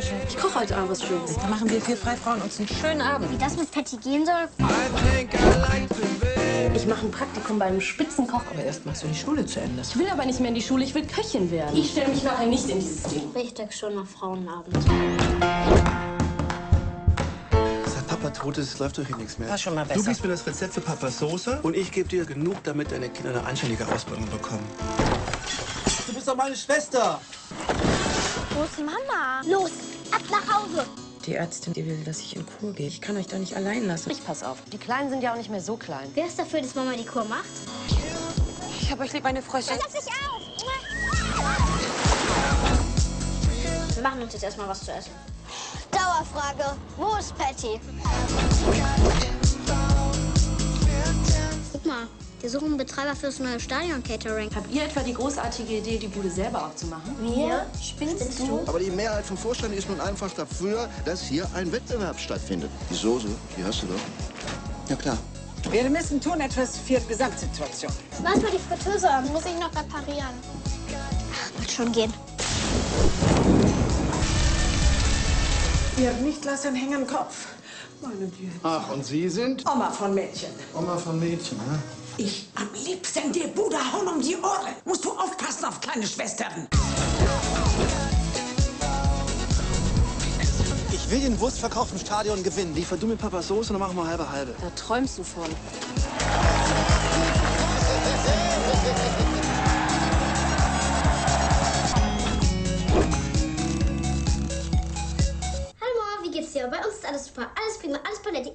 enttäuschen. Ich koche heute auch was Schönes. Dann machen wir 4 Freifrauen uns einen schönen Abend. Wie das mit Patty gehen soll? Ich mache ein Praktikum bei einem Spitzenkoch. Aber erst machst du die Schule zu Ende. Ich will aber nicht mehr in die Schule, ich will Köchin werden. Ich stelle mich nachher nicht in dieses Ding. Richtig schöner Frauenabend. Seit Papa tot ist, läuft doch hier nichts mehr. War schon mal besser. Du gibst mir das Rezept für Papas Soße und ich gebe dir genug, damit deine Kinder eine anständige Ausbildung bekommen. Du bist doch meine Schwester! Wo ist Mama? Los, ab nach Hause! Die Ärztin, die will, dass ich in Kur gehe. Ich kann euch da nicht allein lassen. Ich pass auf. Die Kleinen sind ja auch nicht mehr so klein. Wer ist dafür, dass Mama die Kur macht? Ich hab euch lieb, meine Frösche. Lass dich auf! Wir machen uns jetzt erstmal was zu essen. Dauerfrage. Wo ist Patty? Guck mal, wir suchen einen Betreiber fürs neue Stadion-Catering. Habt ihr etwa die großartige Idee, die Bude selber aufzumachen? Wir? Spinnst du? Aber die Mehrheit vom Vorstand ist nun einfach dafür, dass hier ein Wettbewerb stattfindet. Die Soße, die hast du doch. Ja, klar. Wir müssen tun etwas für die Gesamtsituation. Mach mal die Fritteuse an, muss ich noch reparieren. Ach, wird schon gehen. Ihr nicht lassen hängen Kopf. Meine Güte. Ach, und Sie sind? Oma von Mädchen. Oma von Mädchen, ne? Ich am liebsten dir Bude hauen um die Ohren. Musst du aufpassen auf kleine Schwestern. Ich will den Wurstverkauf im Stadion gewinnen. Liefer du mir Papas Soße und dann machen wir halbe-halbe. Da träumst du von. Bei uns ist alles super, alles prima, alles paletti,